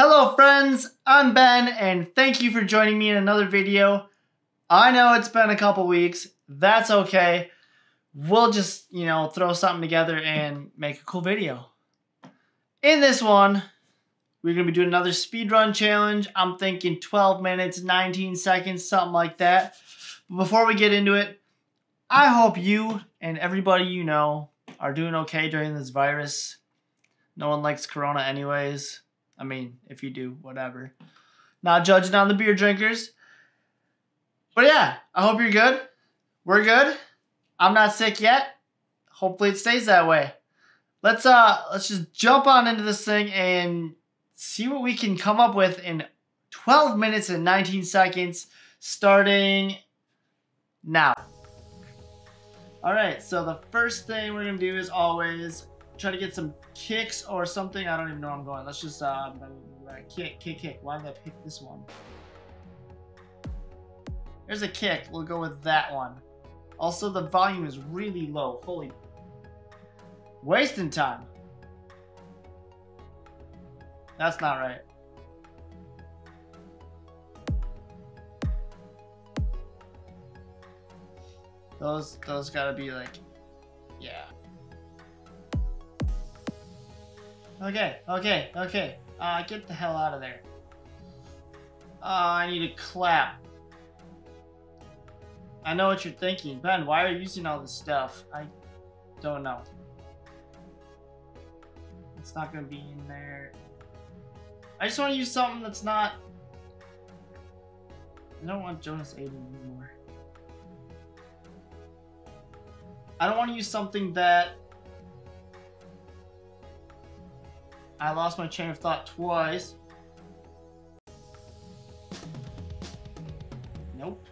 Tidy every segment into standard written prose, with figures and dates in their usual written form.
Hello friends, I'm Ben and thank you for joining me in another video. I know it's been a couple weeks, that's okay. We'll just, throw something together and make a cool video. In this one, we're gonna be doing another speedrun challenge. I'm thinking 12 minutes, 19 seconds, something like that. But before we get into it, I hope you and everybody you know are doing okay during this virus. No one likes Corona anyways. I mean, if you do, whatever. Not judging on the beer drinkers. But yeah, I hope you're good. We're good. I'm not sick yet. Hopefully it stays that way. Let's just jump on into this thing and see what we can come up with in 12 minutes and 19 seconds starting now. All right, so the first thing we're gonna do is always try to get some kicks or something. I don't even know where I'm going. Let's just kick. Why did I pick this one? There's a kick. We'll go with that one. Also, the volume is really low. Holy. Wasting time. That's not right. Those gotta be like, yeah. Okay. Get the hell out of there. I need to clap. I know what you're thinking. Ben, why are you using all this stuff? I don't know. It's not gonna be in there. I just wanna use something that's not... I don't want Jonas Aiden anymore. I don't wanna use something that... I lost my train of thought twice. Nope.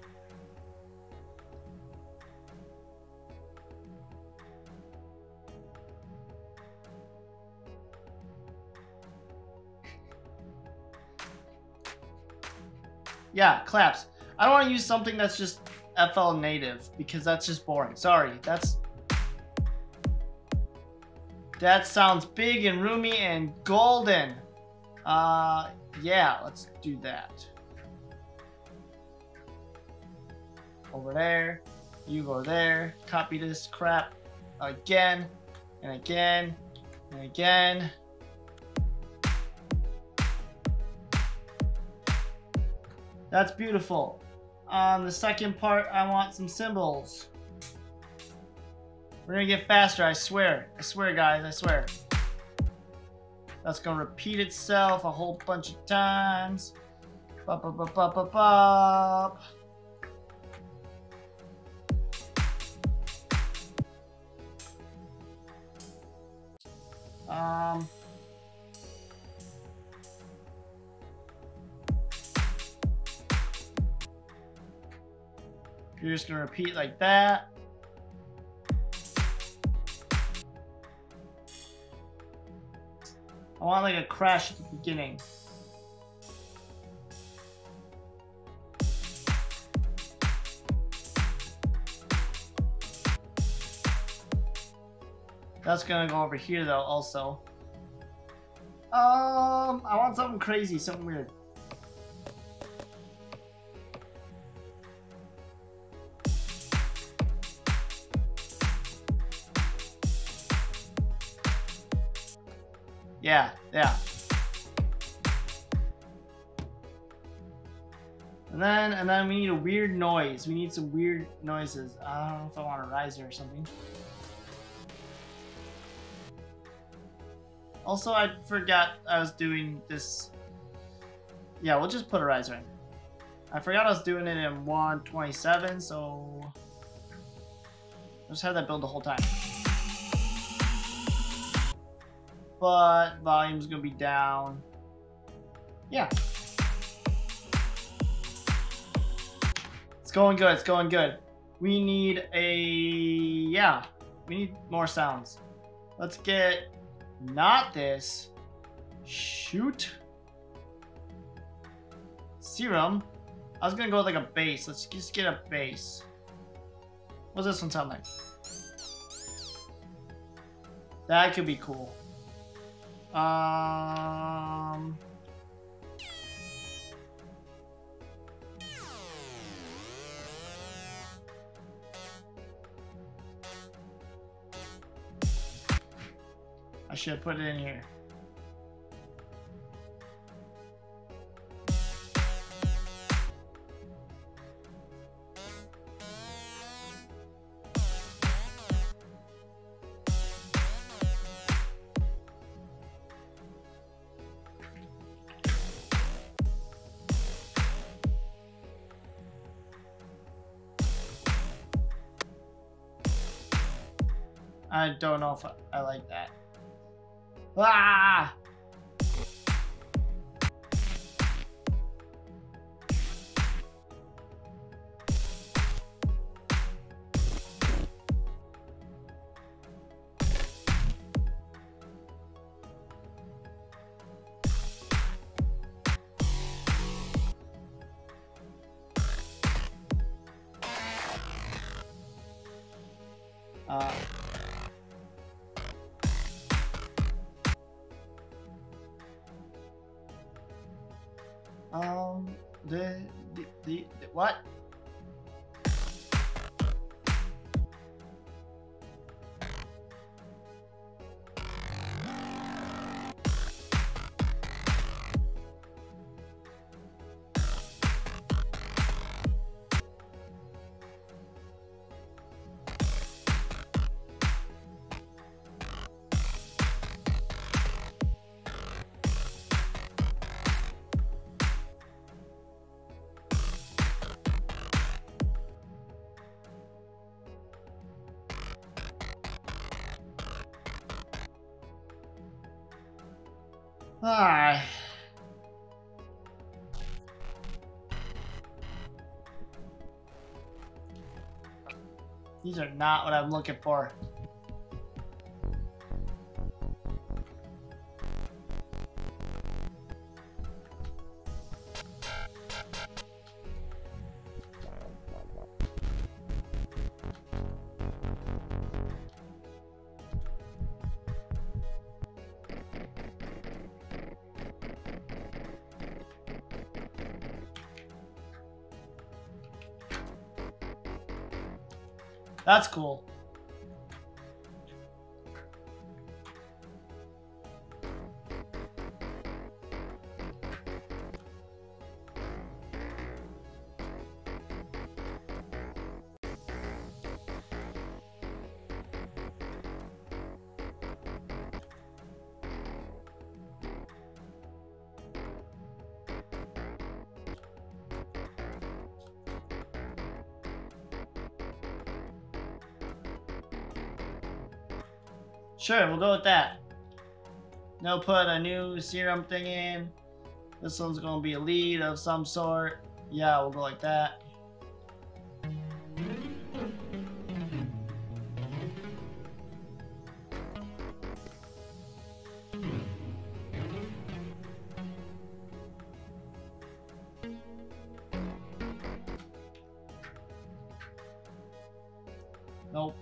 Yeah, claps. I don't want to use something that's just FL native because that's just boring. Sorry, that's... That sounds big and roomy and golden. Yeah, let's do that. Over there, you go there, copy this crap again and again and again. That's beautiful. On the second part, I want some cymbals. We're gonna get faster, I swear. I swear, guys, I swear. That's gonna repeat itself a whole bunch of times. Bop, bop, bop, bop, bop, bop. You're just gonna repeat like that. I want like a crash at the beginning. That's gonna go over here though also. I want something crazy, something weird. Yeah. And then we need a weird noise. We need some weird noises. I don't know if I want a riser or something. Also, I forgot I was doing this. Yeah, we'll just put a riser in. I forgot I was doing it in 127, so I just had that build the whole time. But volume's gonna be down. Yeah. It's going good, it's going good. We need we need more sounds. Let's get, not this, shoot. Serum. I was gonna go with like a bass. Let's just get a bass. What's this one sound like? That could be cool. I should put it in here. I don't know if I like that. Ah! What? Alright. These are not what I'm looking for. That's cool. Sure, we'll go with that. Now put a new serum thing in. This one's gonna be a lead of some sort. Yeah, we'll go like that. Nope.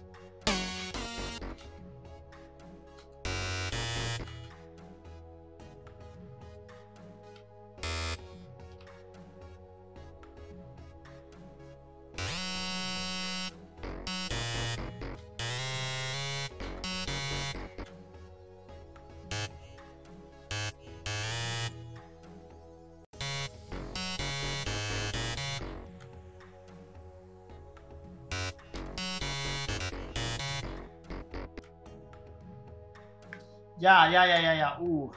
Yeah. Ooh.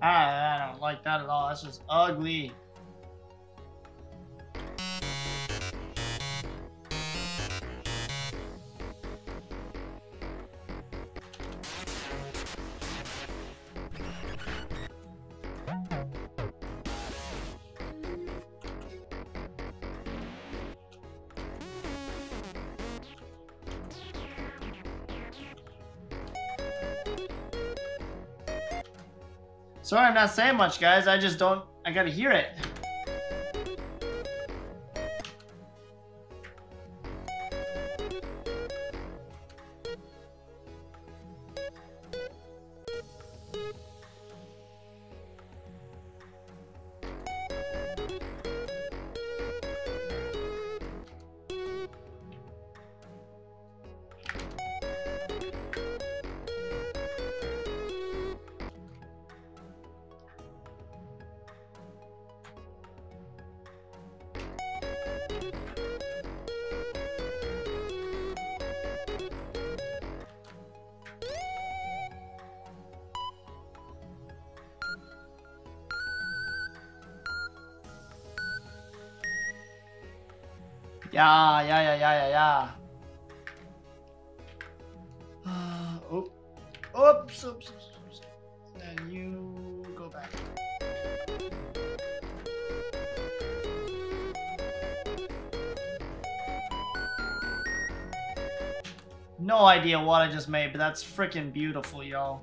I don't like that at all. That's just ugly. Sorry, I'm not saying much, guys. I just don't... I gotta hear it. Yeah. Oops. Then you go back. No idea what I just made, but that's freaking beautiful, y'all.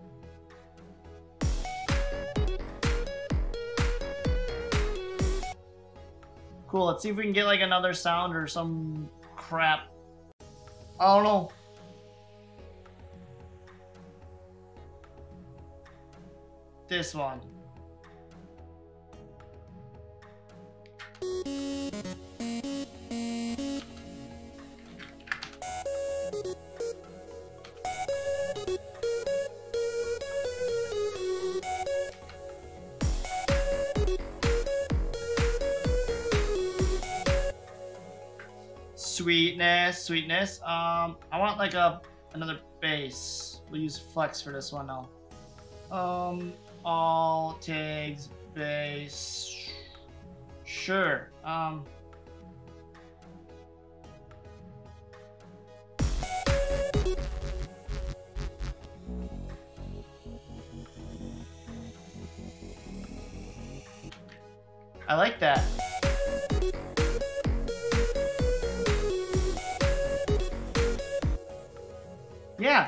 Cool, let's see if we can get like another sound or some crap. I don't know. This one. Sweetness. I want like another bass. We'll use flex for this one now. All tags bass. Sure. I like that.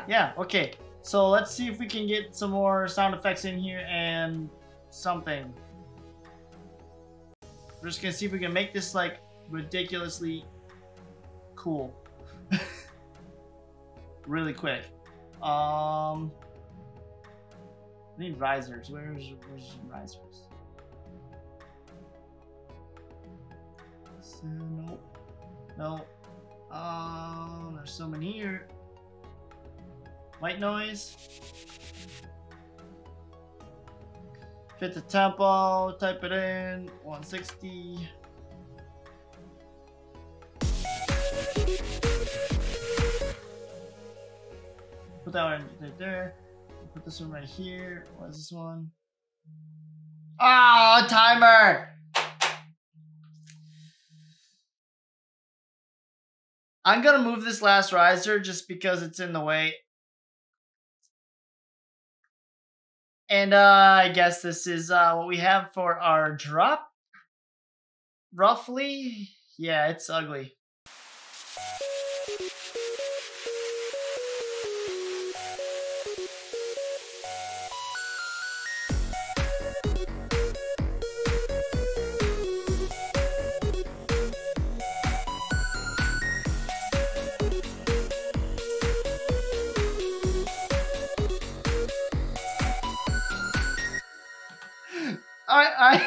Yeah, okay. So let's see if we can get some more sound effects in here and something. We're just gonna see if we can make this like ridiculously cool. Really quick. I need risers. Where's risers? So, nope. There's some in here. White noise, fit the tempo, type it in, 160. Put that one right there, put this one right here, what is this one? Ah, a timer! I'm gonna move this last riser just because it's in the way. And I guess this is what we have for our drop, roughly. Yeah, it's ugly.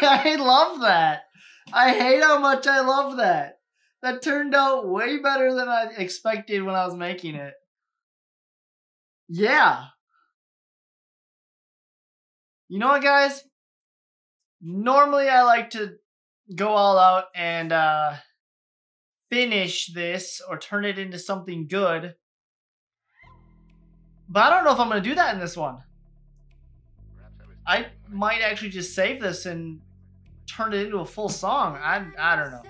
I love that. I hate how much I love that. That turned out way better than I expected when I was making it. Yeah. You know what, guys? Normally I like to go all out and finish this or turn it into something good. But I don't know if I'm going to do that in this one. I might actually just save this and turn it into a full song. I don't know.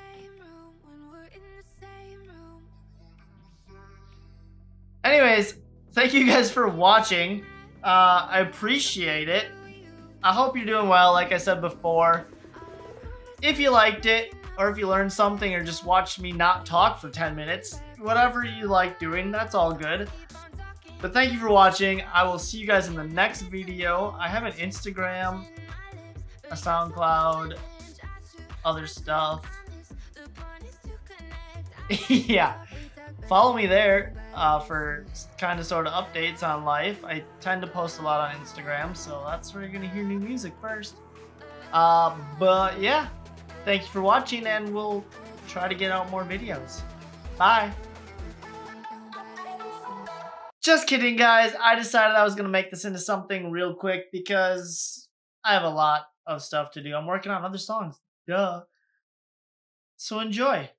Anyways, thank you guys for watching. I appreciate it. I hope you're doing well, like I said before. If you liked it, or if you learned something, or just watched me not talk for 10 minutes, whatever you like doing, that's all good. But thank you for watching. I will see you guys in the next video. I have an Instagram, a SoundCloud, other stuff. Yeah. Follow me there for kind of sort of updates on life. I tend to post a lot on Instagram, so that's where you're going to hear new music first. But yeah, thank you for watching, and we'll try to get out more videos. Bye. Just kidding, guys. I decided I was going to make this into something real quick because I have a lot of stuff to do. I'm working on other songs. Duh. So enjoy.